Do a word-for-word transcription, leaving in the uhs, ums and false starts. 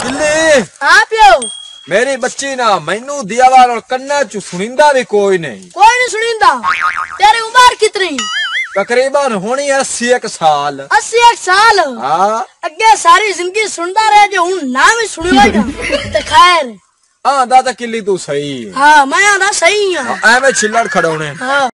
आप मेरी बच्ची ना मैनू दियावार और कन्ना चू सुनिंदा भी कोई नहीं कोई नहीं सुनिंदा। तेरी उम्र कितनी? तकरीबन होनी अस्सी एक साल। अस्सी एक साल हाँ अगे सारी जिंदगी सुनता रहे जो हूं ना भी सुनेगा तो खैर। हाँ दादा किली तू सही। हाँ मैं ना सही हूँ। एवं छिल्लड़ खड़ोने हाँ